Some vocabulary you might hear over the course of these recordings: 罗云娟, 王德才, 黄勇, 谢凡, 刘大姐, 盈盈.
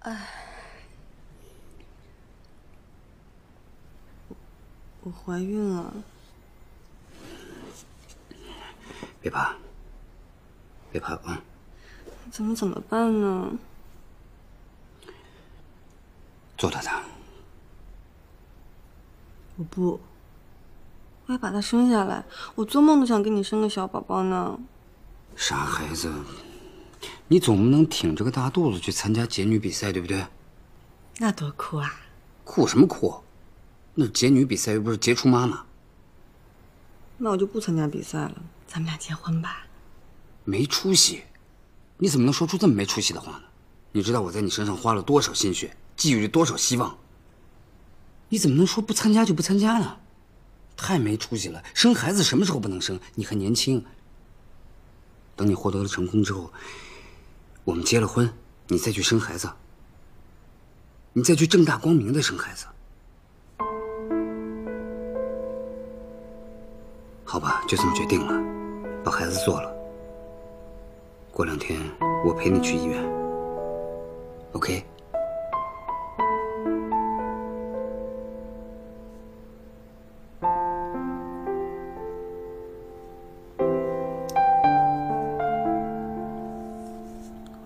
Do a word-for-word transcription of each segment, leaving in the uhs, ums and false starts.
哎，我怀孕了。别怕，别怕啊！怎么怎么办呢？做掉他。我不，我要把他生下来。我做梦都想给你生个小宝宝呢。傻孩子。 你总不能挺着个大肚子去参加解女比赛，对不对？那多酷啊！酷什么酷？那是解女比赛，又不是杰出妈妈。那我就不参加比赛了，咱们俩结婚吧。没出息！你怎么能说出这么没出息的话呢？你知道我在你身上花了多少心血，寄予了多少希望。你怎么能说不参加就不参加呢？太没出息了！生孩子什么时候不能生？你还年轻。等你获得了成功之后。 我们结了婚，你再去生孩子，你再去正大光明的生孩子，好吧，就这么决定了，把孩子做了。过两天我陪你去医院 ，OK？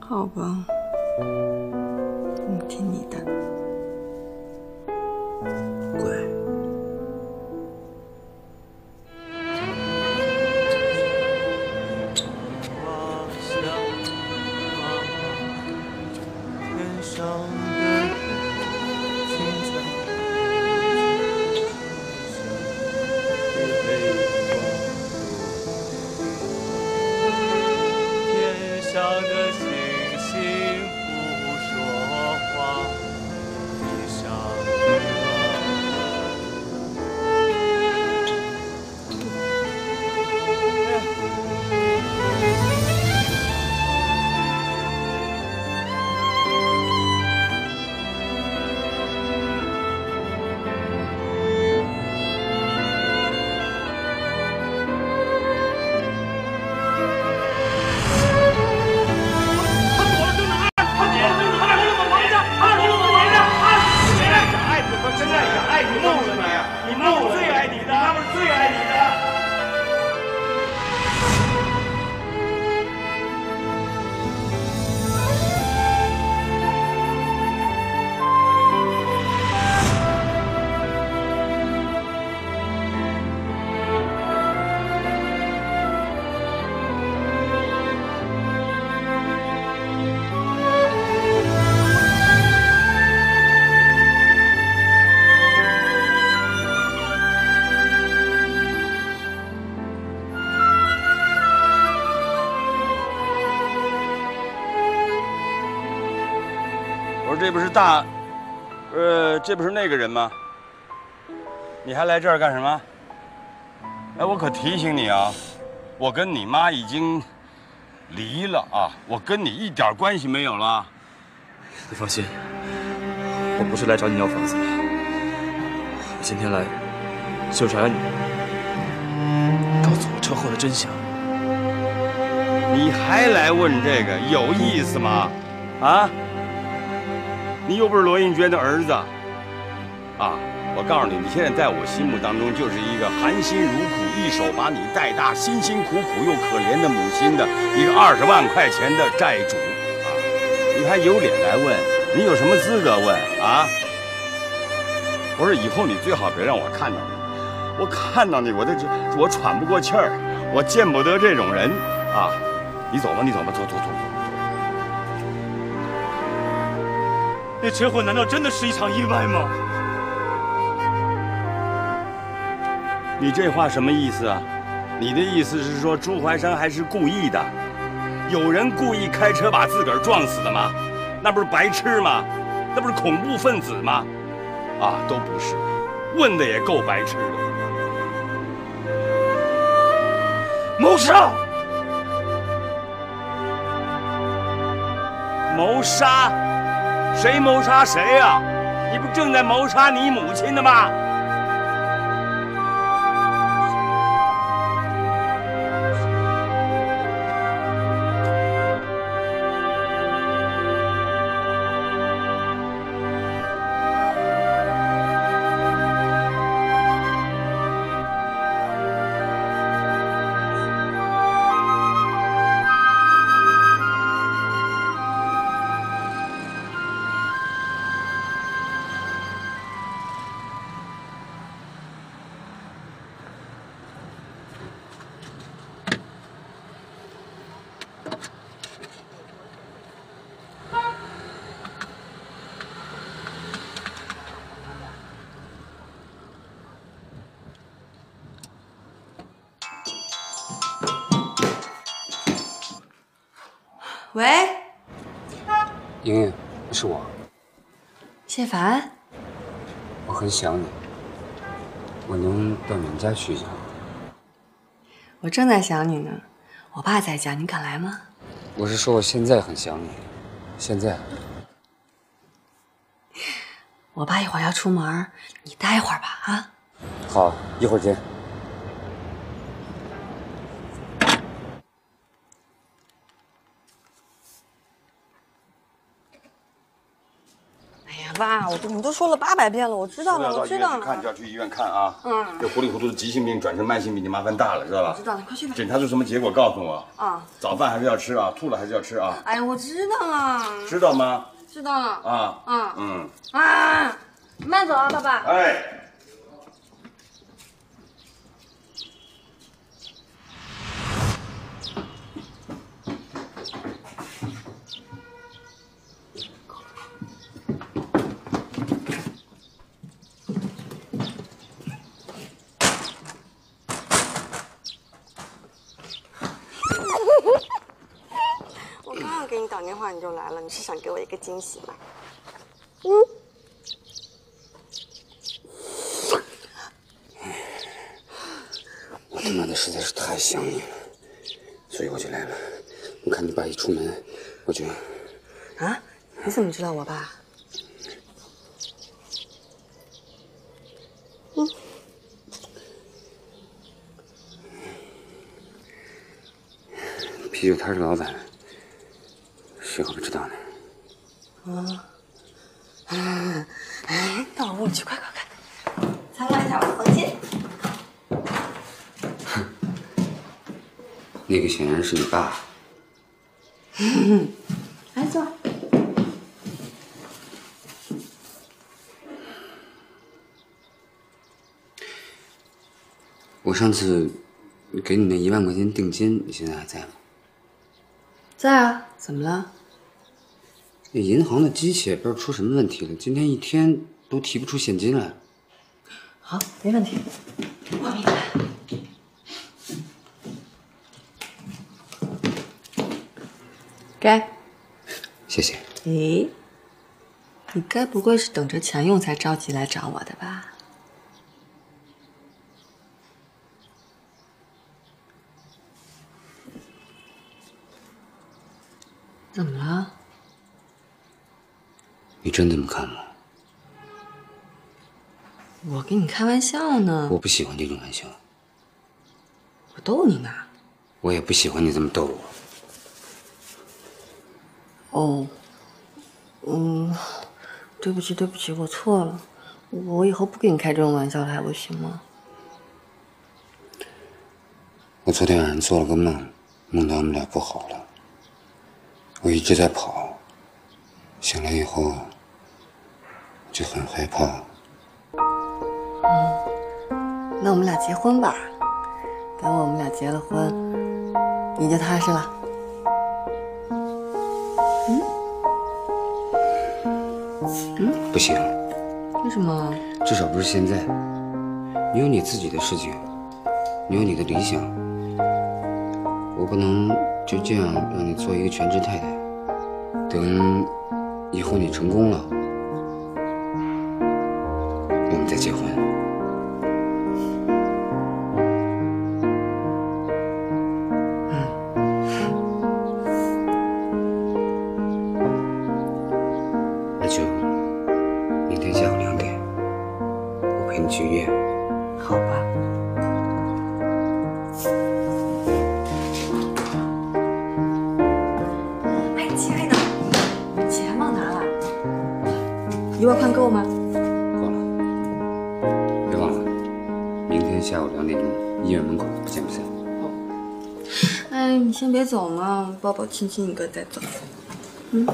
好吧，我听你的，乖。这不是大，呃，这不是那个人吗？你还来这儿干什么？哎，我可提醒你啊，我跟你妈已经离了啊，我跟你一点关系没有了。你放心，我不是来找你要房子的，我今天来就是来让你告诉我车祸的真相。你还来问这个，有意思吗？啊？ 你又不是罗印娟的儿子，啊！我告诉你，你现在在我心目当中就是一个含辛茹苦一手把你带大、辛辛苦苦又可怜的母亲的一个二十万块钱的债主，啊！你还有脸来问？你有什么资格问啊？我说以后你最好别让我看到你，我看到你我都我喘不过气儿，我见不得这种人啊！你走吧，你走吧，走走走走。 那车祸难道真的是一场意外吗？你这话什么意思啊？你的意思是说朱怀山还是故意的？有人故意开车把自个儿撞死的吗？那不是白痴吗？那不是恐怖分子吗？啊，都不是，问的也够白痴的。谋杀！谋杀！ 谁谋杀谁呀、啊？你不正在谋杀你母亲呢吗？喂，莹莹，是我。谢凡，我很想你，我能到你们家去一下吗？我正在想你呢，我爸在家，你敢来吗？我是说我现在很想你，现在。我爸一会儿要出门，你待一会儿吧，啊？好，一会儿见。 爸，我我们都说了八百遍了，我知道了，我知道了。看，你就要去医院看啊。嗯。这糊里糊涂的急性病转成慢性病，你麻烦大了，知道吧？知道了，快去吧。检查出什么结果告诉我。啊。早饭还是要吃啊，吐了还是要吃啊。哎呀，我知道了。知道吗？知道了。啊啊嗯啊！慢走啊，爸爸。哎。 打电话你就来了，你是想给我一个惊喜吗？嗯。我他妈的实在是太想你了，所以我就来了。我看你爸一出门，我就……啊？你怎么知道我爸？嗯。啤酒摊的老板。 谁会不知道呢？啊！哎哎，到我屋里去，快快快！参观一下我的房间。哼，那个显然是你爸。来坐。我上次给你那一万块钱定金，你现在还在吗？在啊，怎么了？ 这银行的机器也不知道出什么问题了，今天一天都提不出现金来。好，没问题，我明白。给，谢谢。诶，你该不会是等着钱用才着急来找我的吧？怎么了？ 你真这么看我？我跟你开玩笑呢。我不喜欢这种玩笑。我逗你呢。我也不喜欢你这么逗我。哦，嗯，对不起，对不起，我错了。我以后不跟你开这种玩笑了，还不行吗？我昨天晚上做了个梦，梦到我们俩不好了。我一直在跑，醒来以后。 就很害怕。嗯，那我们俩结婚吧。等我们俩结了婚，你就踏实了。嗯？嗯？不行。为什么？至少不是现在。你有你自己的事情，你有你的理想。我不能就这样让你做一个全职太太。等以后你成功了。 再结婚，嗯，那就明天下午两点，我陪你去医院，好吧？哎，亲爱的，你钱忘拿了，一万块够吗？ 下午两点钟，医院门口不见不散。哦，哎，你先别走嘛，抱抱亲亲一个再走。嗯。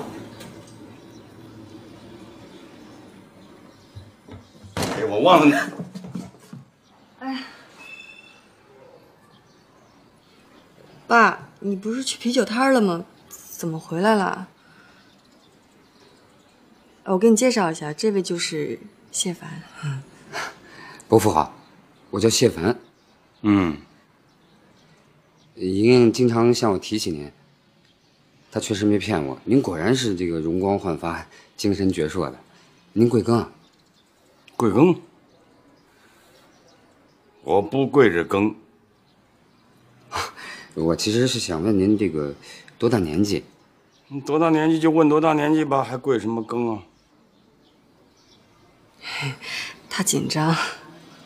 哎，我忘了你。哎，爸，你不是去啤酒摊了吗？怎么回来了？我给你介绍一下，这位就是谢凡。嗯，伯父好。 我叫谢凡，嗯，莹莹经常向我提起您，他确实没骗我，您果然是这个容光焕发、精神矍铄的。您贵庚？贵庚？我不跪着耕。我其实是想问您这个多大年纪？多大年纪就问多大年纪吧，还跪什么耕啊？他紧张。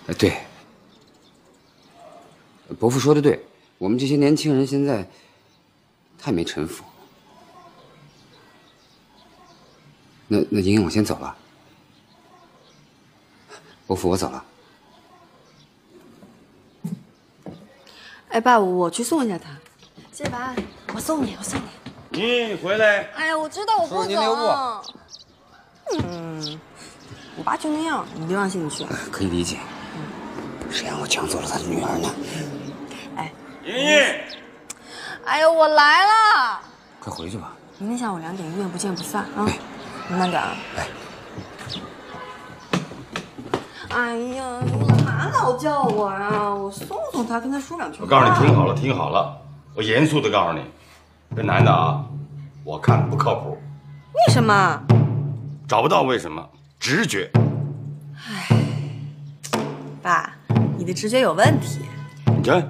哎，对，伯父说的对，我们这些年轻人现在太没城府。那那莹莹，我先走了。伯父，我走了。 哎，爸，我去送一下他。谢爸，我送你，我送你。你回来。哎呀，我知道我不走。叔叔您留步。嗯，我爸就那样，你别往心里去。可以理解。谁让我抢走了他的女儿呢？哎，莹莹。哎呀，我来了。快回去吧。明天下午两点，医院不见不散啊。你慢点啊。哎。哎呀，你干嘛老叫我啊？我送。 他跟他说两句。我告诉你，听好了，听好了，我严肃的告诉你，这男的啊，我看不靠谱。为什么？找不到为什么，直觉。哎，爸，你的直觉有问题。你这……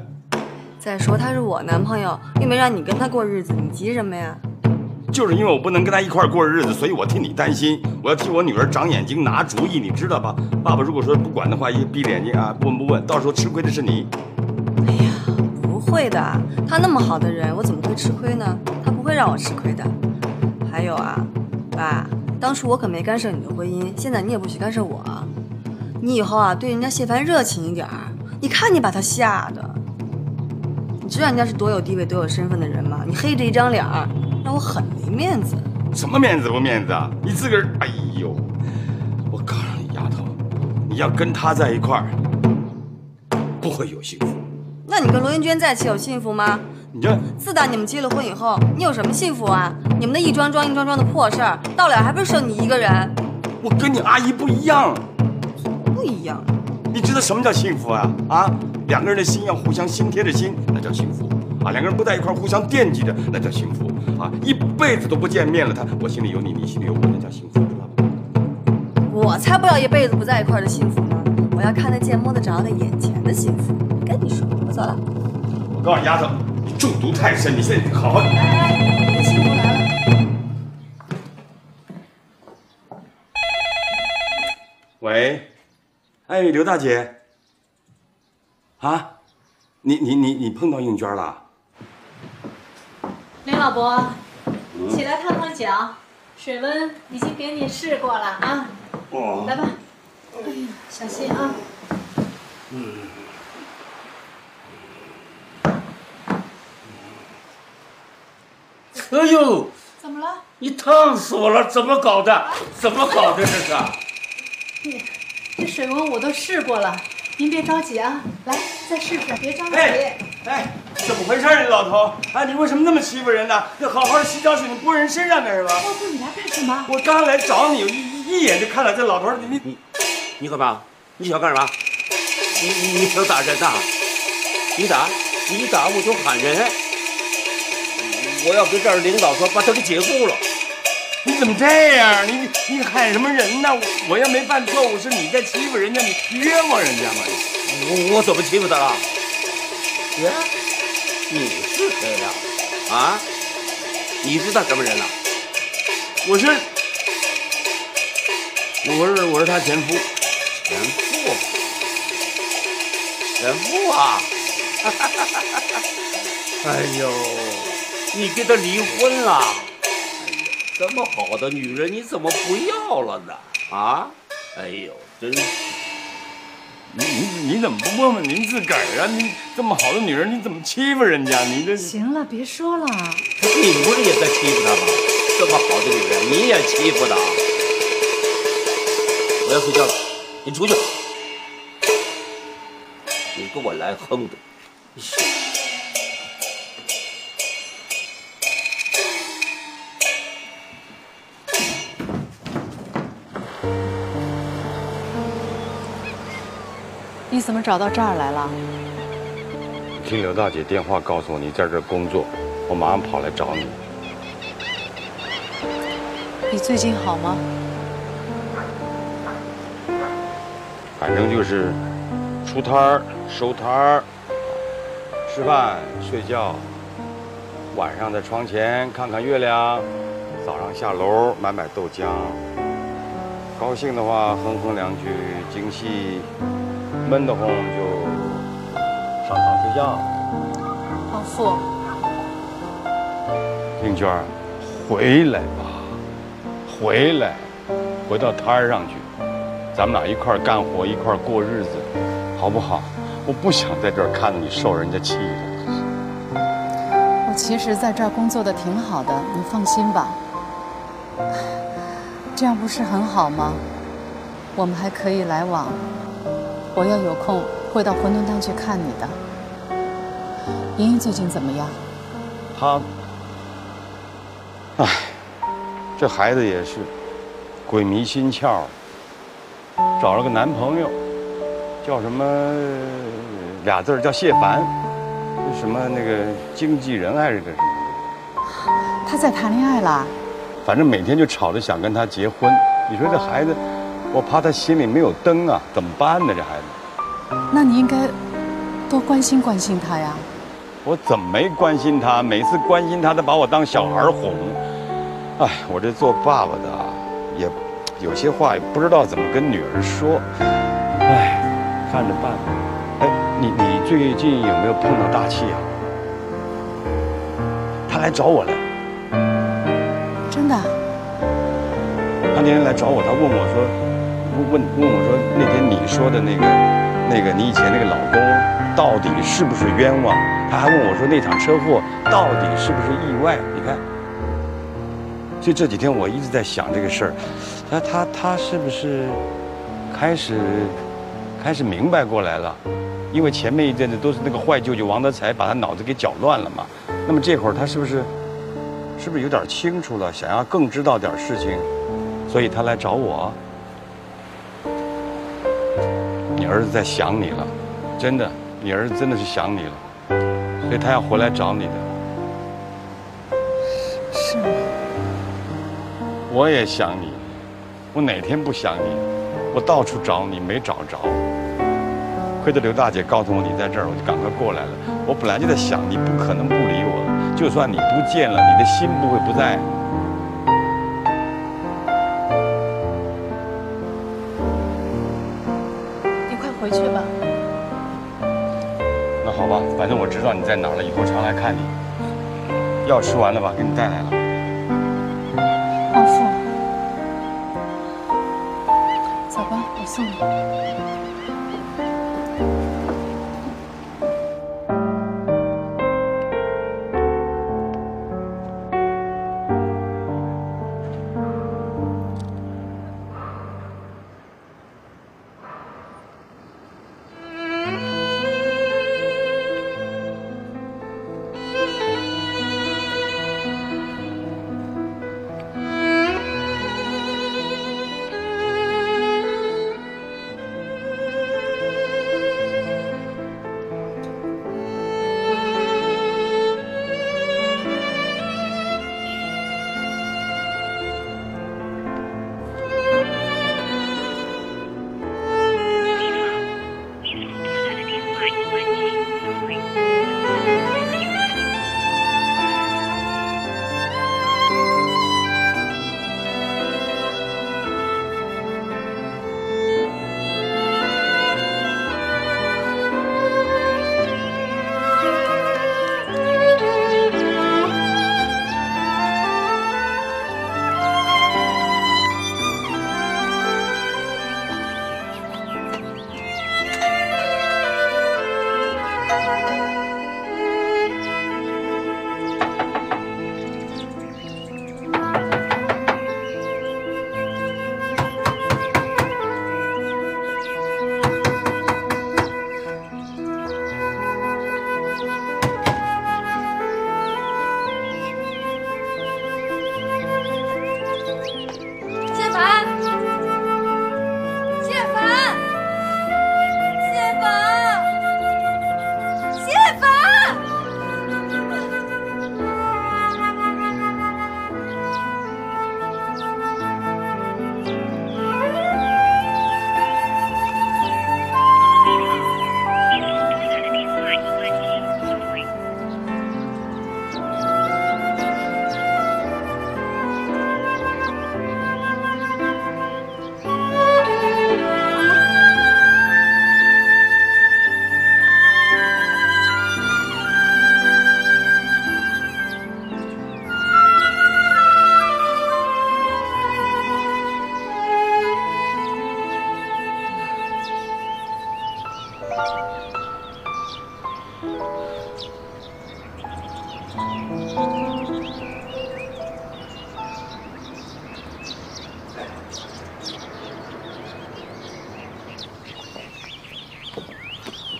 再说他是我男朋友，又没让你跟他过日子，你急什么呀？就是因为我不能跟他一块过日子，所以我替你担心，我要替我女儿长眼睛、拿主意，你知道吧？爸爸如果说不管的话，一闭着眼睛啊，不闻不问，到时候吃亏的是你。 哎呀，不会的，他那么好的人，我怎么会吃亏呢？他不会让我吃亏的。还有啊，爸，当初我可没干涉你的婚姻，现在你也不许干涉我。你以后啊，对人家谢凡热情一点儿。你看你把他吓的，你知道人家是多有地位、多有身份的人吗？你黑着一张脸，让我很没面子。什么面子不面子啊？你自个儿，哎呦，我告诉你，丫头，你要跟他在一块儿，不会有幸福。 那你跟罗云娟在一起有幸福吗？你这自打你们结了婚以后，你有什么幸福啊？你们那一桩桩一桩桩的破事儿，到了还不是剩你一个人？我跟你阿姨不一样，不一样。你知道什么叫幸福啊？啊，两个人的心要互相心贴着心，那叫幸福啊。两个人不在一块互相惦记着，那叫幸福啊。一辈子都不见面了，他我心里有你，你心里有我，那叫幸福，知道吧？我才不要一辈子不在一块的幸福呢！我要看得见、摸得着的眼前的幸福。 跟你说，我走了。我告诉丫头，你中毒太深，你现在好好。来来来，幸福来了。喂，哎，刘大姐，啊，你你你你碰到应娟了？林老伯，起来烫烫脚，水温已经给你试过了啊。哦。来吧，哎呀，小心啊。嗯。 哎呦！怎么了？你烫死我了！怎么搞的？啊、怎么搞的这是？你这水温我都试过了，您别着急啊，来再试试，别着急。哎哎，怎么回事啊，你老头？哎、啊，你为什么那么欺负人呢？要好好的洗澡水，你泼人身上干什么？老头，你来干什么？我刚来找你，一一眼就看到这老头，你你你干嘛？你想干什么？你你你想打人呐？你打你打我就喊人。 我要跟这儿领导说，把他给解雇了。你怎么这样？你你喊什么人呢？我我要没犯错误，是你在欺负人家，你冤枉人家吗？我我怎么欺负他了？呀，你是谁呀？啊？你是他什么人啊？我是，我是我是他前夫。前夫？前夫啊！哎呦！ 你跟他离婚了？哎呀，这么好的女人你怎么不要了呢？啊？哎呦，真是！你你你怎么不问问您自个儿啊？你这么好的女人，你怎么欺负人家？你这……行了，别说了。你不是也在欺负她吗？这么好的女人，你也欺负她？我要睡觉了，你出去。你给我来横的！ 你怎么找到这儿来了？听刘大姐电话告诉我你在这儿工作，我马上跑来找你。你最近好吗？反正就是出摊儿、收摊儿、吃饭、睡觉，晚上在床前看看月亮，早上下楼买买豆浆。高兴的话哼哼两句京戏，闷得慌就上床睡觉。王父，静娟儿，回来吧。 回来，回到摊儿上去，咱们俩一块儿干活，一块儿过日子，好不好？我不想在这儿看着你受人家气了。我其实在这儿工作的挺好的，你放心吧。这样不是很好吗？我们还可以来往。我要有空会到馄饨汤去看你的。莹莹最近怎么样？她，唉。 这孩子也是，鬼迷心窍，找了个男朋友，叫什么俩字儿叫谢凡，什么那个经纪人还是个什么？他在谈恋爱了。反正每天就吵着想跟他结婚。你说这孩子，我怕他心里没有灯啊，怎么办呢？这孩子。那你应该多关心关心他呀。我怎么没关心他？每次关心他，他把我当小孩哄。 哎，我这做爸爸的啊，也有些话也不知道怎么跟女儿说。哎，看着办吧。哎，你你最近有没有碰到大气啊？他来找我了。真的？他那天来找我，他问我说，问问我说，那天你说的那个那个你以前那个老公到底是不是冤枉？他还问我说那场车祸到底是不是意外？你看。 所以这几天我一直在想这个事儿，他他他是不是开始开始明白过来了？因为前面一阵子都是那个坏舅舅王德才把他脑子给搅乱了嘛。那么这会儿他是不是是不是有点清楚了，想要更知道点事情，所以他来找我。你儿子在想你了，真的，你儿子真的是想你了，所以他要回来找你的。是吗？ 我也想你，我哪天不想你？我到处找你没找着，亏得刘大姐告诉我你在这儿，我就赶快过来了。我本来就在想，你不可能不理我了，就算你不见了，你的心不会不在。你快回去吧。那好吧，反正我知道你在哪儿了，以后常来看你。药吃完了吧？给你带来了。 送你。谢凡，谢凡，谢凡。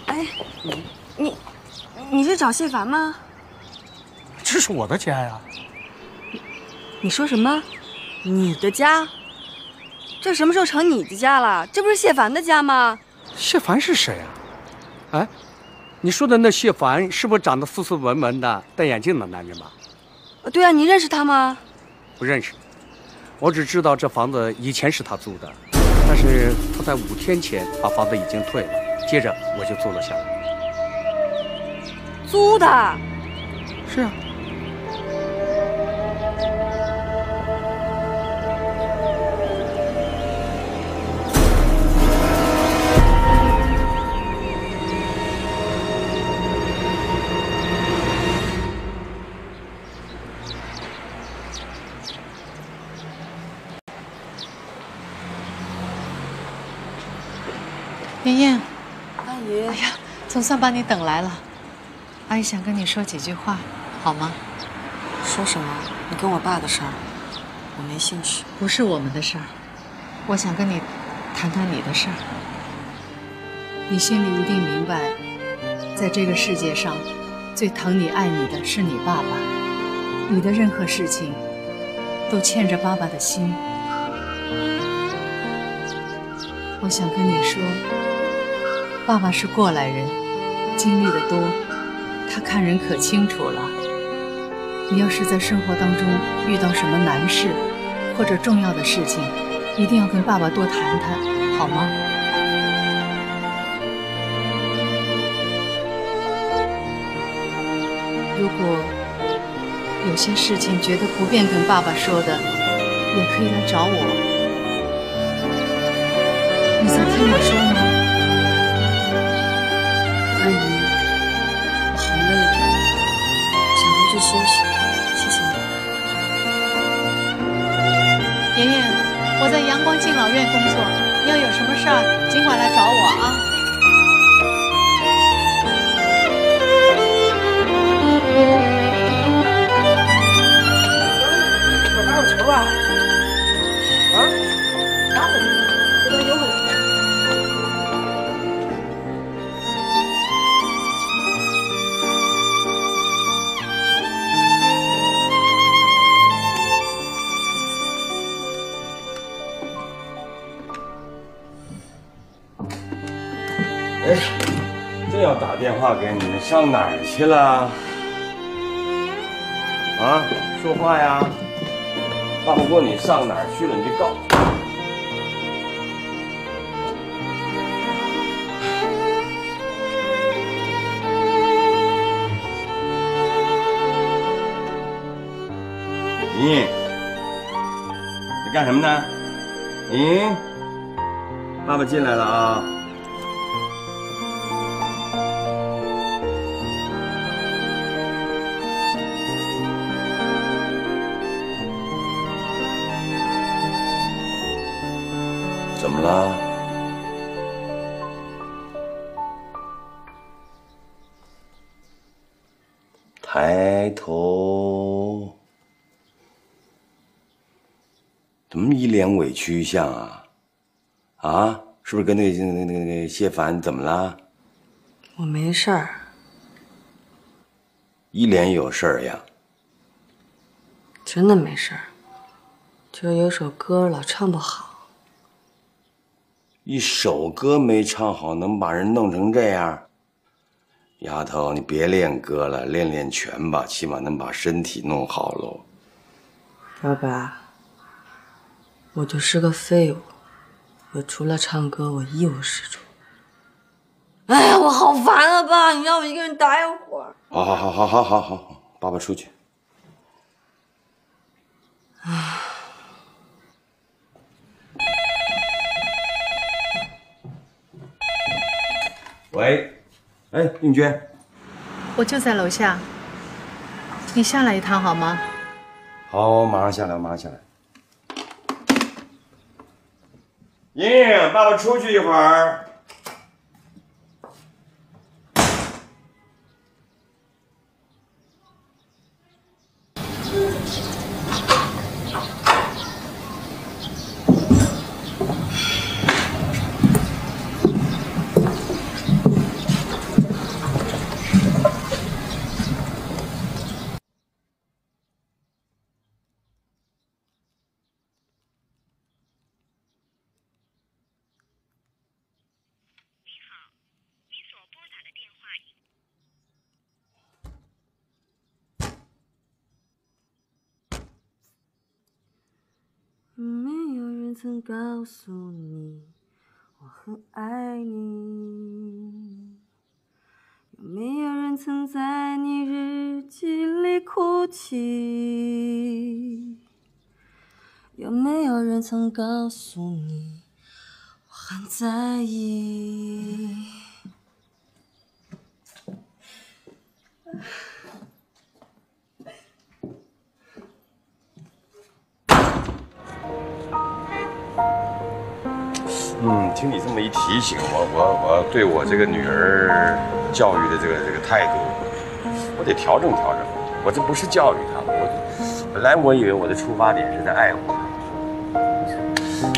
哎，你你是找谢凡吗？这是我的家呀！你你说什么？你的家？这什么时候成你的家了？这不是谢凡的家吗？谢凡是谁啊？哎，你说的那谢凡是不是长得斯斯文文的、戴眼镜的男人吧？对啊，你认识他吗？不认识，我只知道这房子以前是他租的，但是他在五天前把房子已经退了。 接着我就租了下来。租的？是啊。妍妍。 哎呀，总算把你等来了。阿姨想跟你说几句话，好吗？说什么？你跟我爸的事儿，我没兴趣。不是我们的事儿，我想跟你谈谈你的事儿。你心里一定明白，在这个世界上，最疼你爱你的是你爸爸。你的任何事情，都欠着爸爸的心。我想跟你说。 爸爸是过来人，经历的多，他看人可清楚了。你要是在生活当中遇到什么难事或者重要的事情，一定要跟爸爸多谈谈，好吗？如果有些事情觉得不便跟爸爸说的，也可以来找我。你想听我说吗？ 阿姨，我好累，想回去休息。谢谢你，妍妍，我在阳光敬老院工作，你要有什么事儿尽管来找我啊。我打我球啊！啊？打我！给他游回来。 哎，这要打电话给你，上哪儿去了？啊，说话呀！大不过你上哪儿去了，你就告诉我。你，你干什么呢？你，爸爸进来了啊！ 怎么了？抬头，怎么一脸委屈相啊？啊，是不是跟那个、那、那、那谢凡怎么了？我没事儿。一脸有事儿呀？真的没事儿，就是有首歌老唱不好。 一首歌没唱好，能把人弄成这样？丫头，你别练歌了，练练拳吧，起码能把身体弄好喽。爸爸，我就是个废物，我除了唱歌，我一无是处。哎呀，我好烦啊，爸！你让我一个人待一会儿。好好好好好好好好，爸爸出去。啊。 喂，哎，映娟，我就在楼下，你下来一趟好吗？好，我马上下来，我马上下来。莹莹，爸爸出去一会儿。曾告诉你我很爱你？有没有人曾在你日记里哭泣？有没有人曾告诉你我很在意？嗯，听你这么一提醒，我我我对我这个女儿教育的这个这个态度，我得调整调整。我这不是教育她，我本来我以为我的出发点是在爱护她。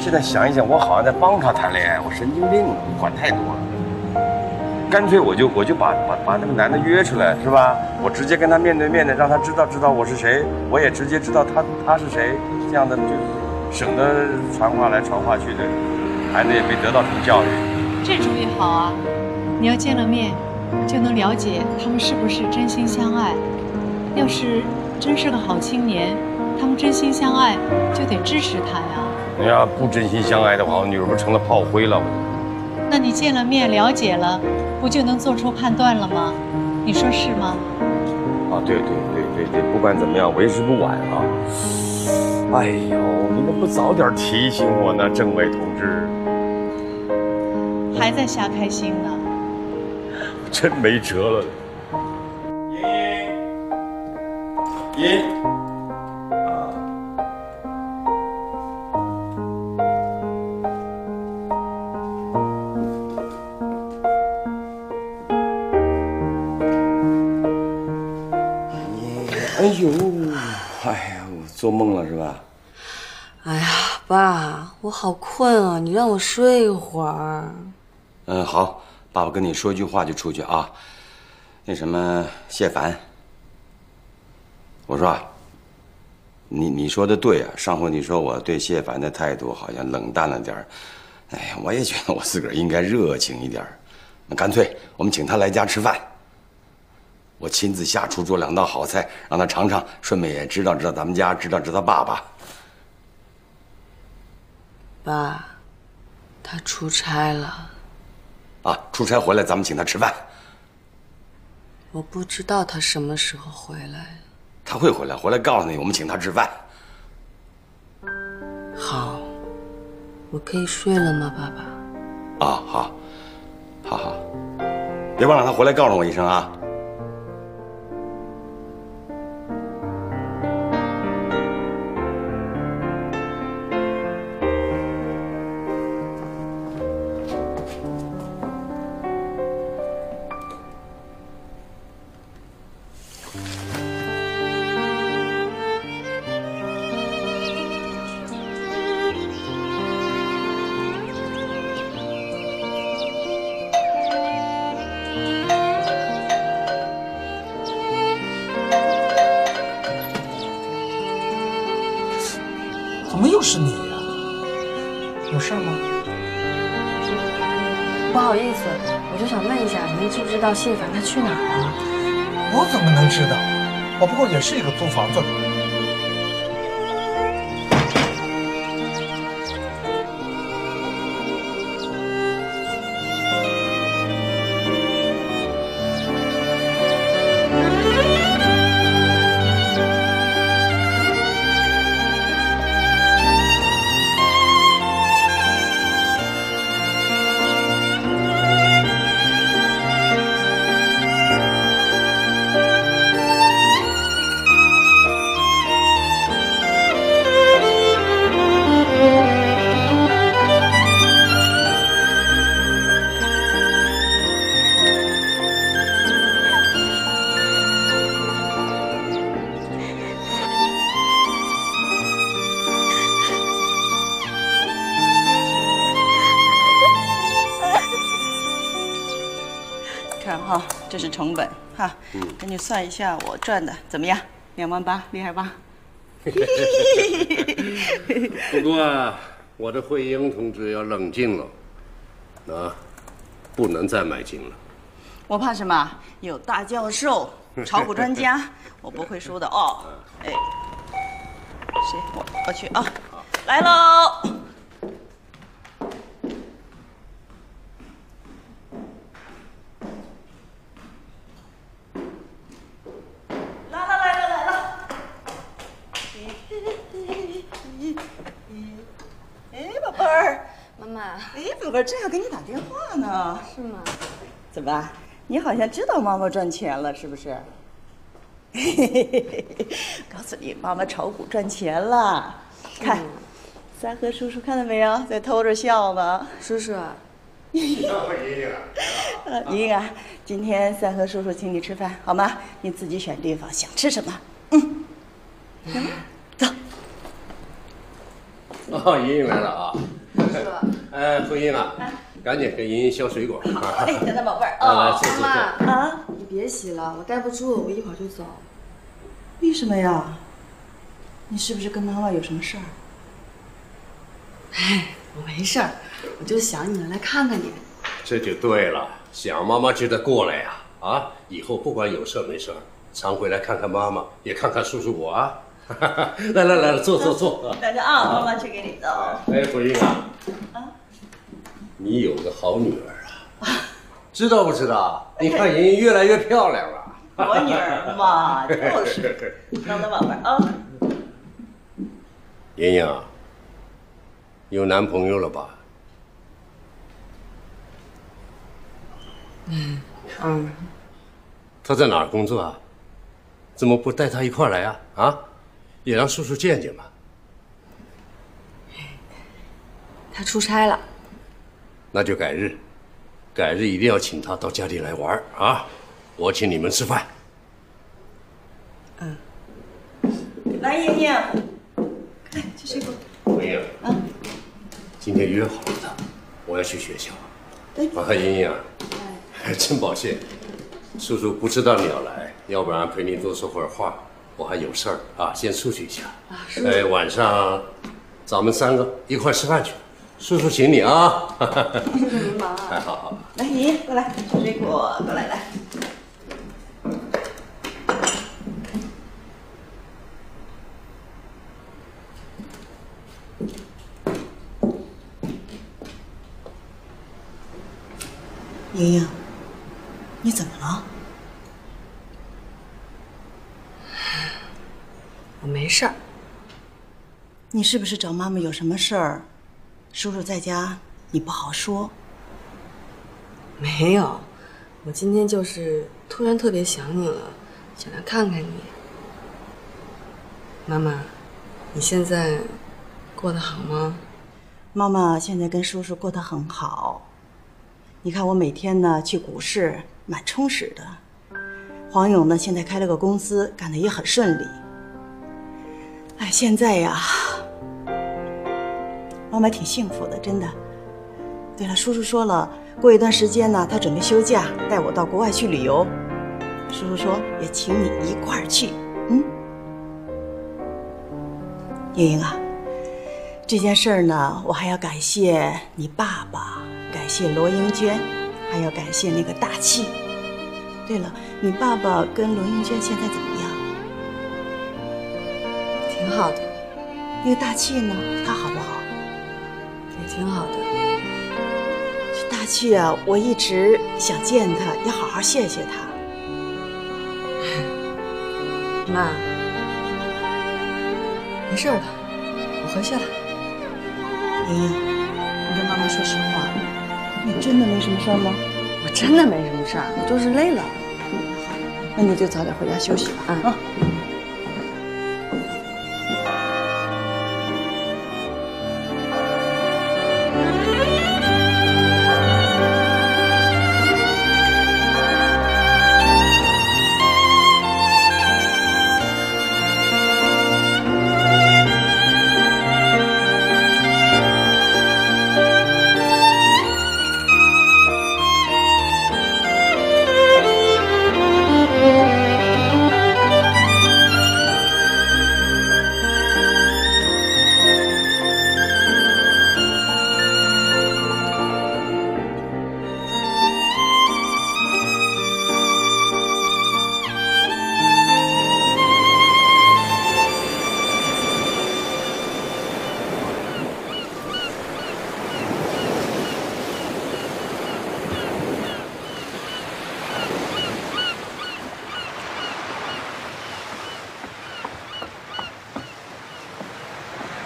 现在想一想，我好像在帮他谈恋爱，我神经病啊！我管太多了，干脆我就我就把把把那个男的约出来，是吧？我直接跟他面对面的，让他知道知道我是谁，我也直接知道他他是谁，这样的就省得传话来传话去的，孩子也没得到什么教育。这主意好啊！你要见了面，就能了解他们是不是真心相爱。要是真是个好青年，他们真心相爱，就得支持他呀。 你要不真心相爱的话，我女儿不成了炮灰了？那你见了面了解了，不就能做出判断了吗？你说是吗？啊，对对对对对，不管怎么样，为时不晚啊！哎呦，你们不早点提醒我呢，政委同志，还在瞎开心呢，真没辙了。茵茵，茵。 做梦了是吧？哎呀，爸，我好困啊，你让我睡一会儿。嗯，好，爸爸跟你说一句话就出去啊。那什么，谢凡，我说啊，你你说的对啊，上回你说我对谢凡的态度好像冷淡了点儿，哎呀，我也觉得我自个儿应该热情一点儿。那干脆我们请他来家吃饭。 我亲自下厨做两道好菜，让他尝尝，顺便也知道知道咱们家，知道知道爸爸。爸，他出差了。啊，出差回来咱们请他吃饭。我不知道他什么时候回来。他会回来，回来告诉你，我们请他吃饭。好，我可以睡了吗，爸爸？啊，好，好好，别忘了他回来告诉我一声啊。 谢凡他去哪儿了？我怎么能知道？我不过也是一个租房子的。 这是成本哈，嗯，给你算一下我赚的怎么样？两万八，厉害吧？不过我的慧英同志要冷静了，啊，不能再买进了。我怕什么？有大教授、炒股专家，我不会输的哦。哎，谁？我我去啊！来喽！可不是正要给你打电话呢。是吗？怎么，你好像知道妈妈赚钱了，是不是？嘿嘿嘿嘿，告诉你，妈妈炒股赚钱了。看，三和叔叔看到没有，在偷着笑呢。叔叔，你莹啊，今天三和叔叔请你吃饭，好吗？你自己选地方，想吃什么？嗯，行吧，走。哦，莹莹来了啊。 哎，慧英啊，赶紧给莹莹削水果。哎，小大宝贝儿啊，妈妈啊，你别洗了，我待不住，我一会儿就走。为什么呀？你是不是跟妈妈有什么事儿？哎，我没事儿，我就想你了，来看看你。这就对了，想妈妈就得过来呀！啊，以后不管有事没事，常回来看看妈妈，也看看叔叔我啊。 来来来，坐坐坐。等着啊，妈妈去给你倒。哎，慧英啊，啊，你有个好女儿啊，知道不知道？你看莹莹越来越漂亮了。我女儿嘛，就是。等等，宝贝啊。莹莹，有男朋友了吧？嗯嗯。他在哪儿工作啊？怎么不带他一块来啊？啊？ 也让叔叔见见吧。他出差了，那就改日，改日一定要请他到家里来玩啊！我请你们吃饭。嗯。来，莹莹，来吃水果。莹莹啊，今天约好了的，我要去学校。啊，莹莹，真抱歉，叔叔不知道你要来，要不然陪你多说会儿话。 我还有事儿啊，先出去一下。啊，是。哎，晚上咱们三个一块吃饭去，叔叔请你啊。叔叔您忙啊。哎，好好。来，莹莹过来，吃水果，过来来。莹莹，你怎么了？ 我没事儿。你是不是找妈妈有什么事儿？叔叔在家，你不好说。没有，我今天就是突然特别想你了，想来看看你。妈妈，你现在过得好吗？妈妈现在跟叔叔过得很好。你看我每天呢去股市，蛮充实的。黄勇呢现在开了个公司，干得也很顺利。 哎，现在呀，妈妈挺幸福的，真的。对了，叔叔说了，过一段时间呢，他准备休假，带我到国外去旅游。叔叔说也请你一块儿去，嗯。莹莹啊，这件事儿呢，我还要感谢你爸爸，感谢罗英娟，还要感谢那个大气。对了，你爸爸跟罗英娟现在怎么样？ 挺好的，那个大气呢？他好不好？也挺好的。这大气啊，我一直想见他，要好好谢谢他。妈，没事的，我回去了。莹莹，你跟妈妈说实话，你真的没什么事儿吗？我真的没什么事儿，我就是累了。嗯，好，那你就早点回家休息吧。嗯。啊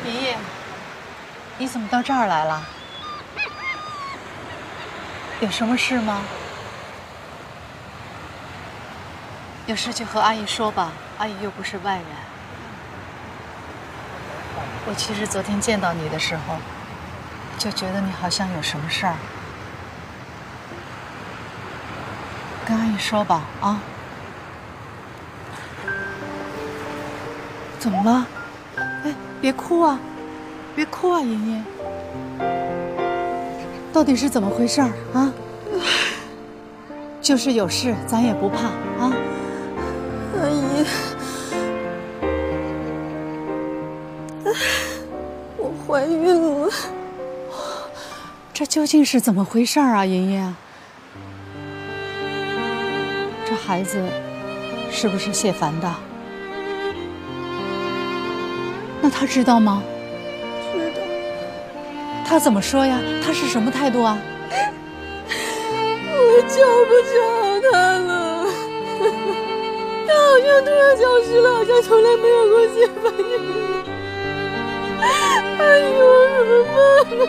莹莹，你怎么到这儿来了？有什么事吗？有事就和阿姨说吧，阿姨又不是外人。我其实昨天见到你的时候，就觉得你好像有什么事儿。跟阿姨说吧，啊？怎么了？哎，别哭啊，别哭啊，莹莹。 到底是怎么回事儿啊？就是有事，咱也不怕啊。阿姨，我怀孕了，这究竟是怎么回事儿啊？莹莹，这孩子是不是谢凡的？那他知道吗？ 他怎么说呀？他是什么态度啊？我瞧不着他了，他好像突然消失了，好像从来没有过谢凡一样。哎呦，我怎么办呢？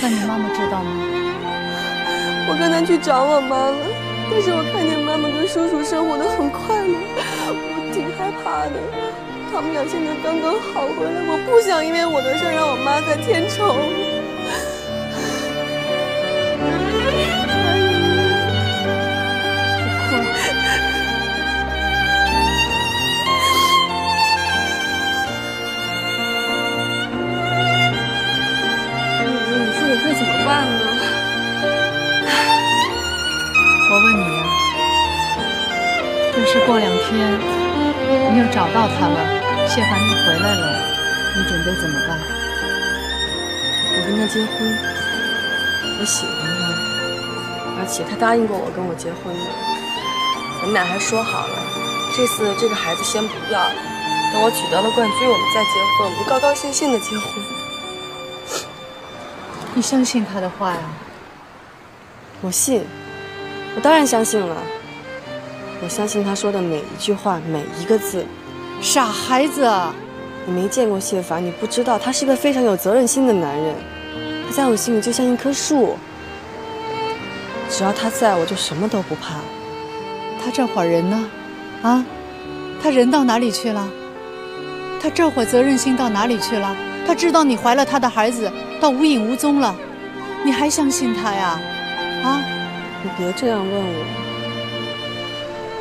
那你妈妈知道吗？我刚才去找我妈了，但是我看见妈妈跟叔叔生活的很快乐，我挺害怕的。 他们俩现在刚刚好回来，我不想因为我的事让我妈再添愁。你你说我该怎么办呢？我问你啊，要是过两天你又找到他了？ 谢凡又回来了，你准备怎么办？我跟他结婚，我喜欢他，而且他答应过我跟我结婚的。我们俩还说好了，这次这个孩子先不要，等我取得了冠军，我们再结婚，我们高高兴兴的结婚。你相信他的话呀？我信，我当然相信了。我相信他说的每一句话，每一个字。 傻孩子，你没见过谢凡，你不知道他是个非常有责任心的男人。他在我心里就像一棵树，只要他在我就什么都不怕。他这会儿人呢？啊，他人到哪里去了？他这会儿责任心到哪里去了？他知道你怀了他的孩子，到无影无踪了，你还相信他呀？啊，你别这样问我，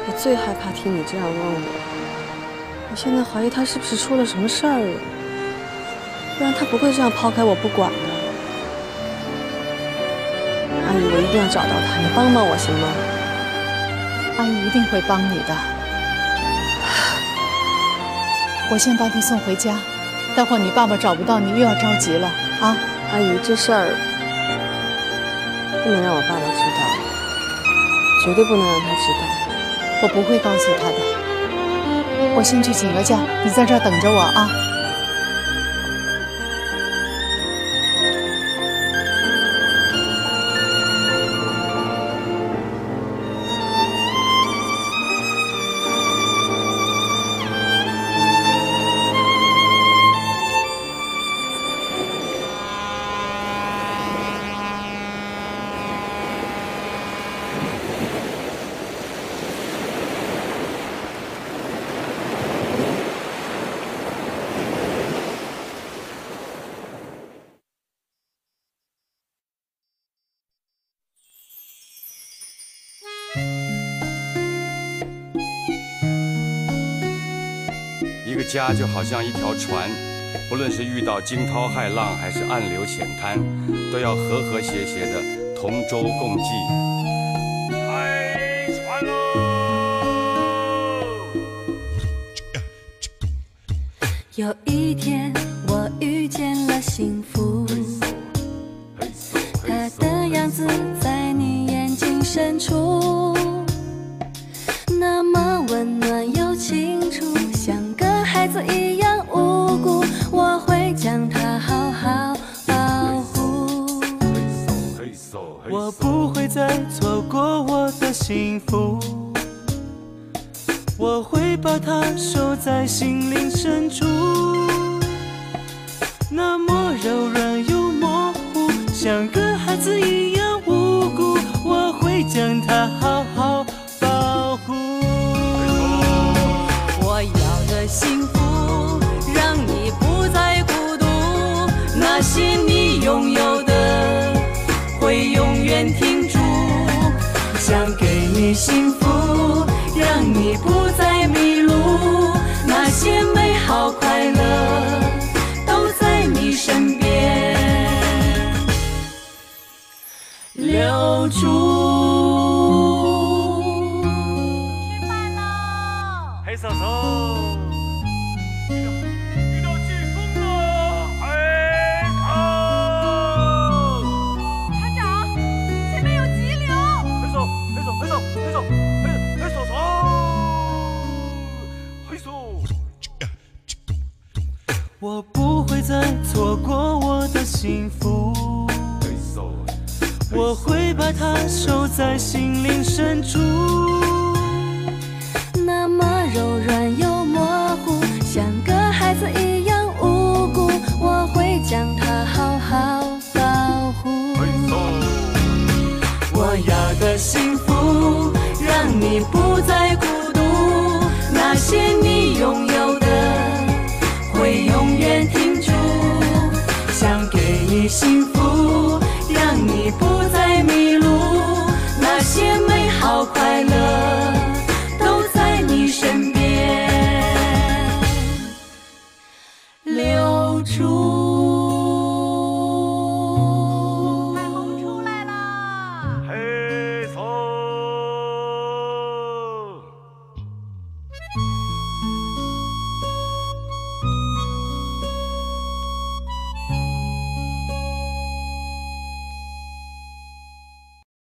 我最害怕听你这样问我。 我现在怀疑他是不是出了什么事儿了，不然他不会这样抛开我不管的。阿姨，我一定要找到他，你帮帮我行吗？阿姨一定会帮你的。我先把你送回家，待会儿你爸爸找不到你又要着急了啊！阿姨，这事儿不能让我爸爸知道，绝对不能让他知道，我不会告诉他的。 我先去请个假，你在这儿等着我啊！家就好像一条船，不论是遇到惊涛骇浪，还是暗流险滩，都要和和谐谐的同舟共济。开船喽！有一天，我遇见了幸福，它的样子在你眼睛深处，那么温暖又清楚，像。 孩子一样无辜，我会将他好好保护。我不会再错过我的幸福，我会把它收在心灵深处。那么柔软又模糊，像个孩子一样无辜。将它好好保护。我要的幸福，让你不再孤独。那些你拥有的，会永远停驻。想给你幸福，让你不再迷路。那些美好快乐，都在你身边。 留住。吃饭喽！黑嫂嫂，遇到飓风了！哎靠！船长，前面有急流！黑嫂，黑嫂，黑嫂，黑嫂，黑黑嫂嫂，黑嫂。我不会再错过我的幸福。 我会把它收在心灵深处。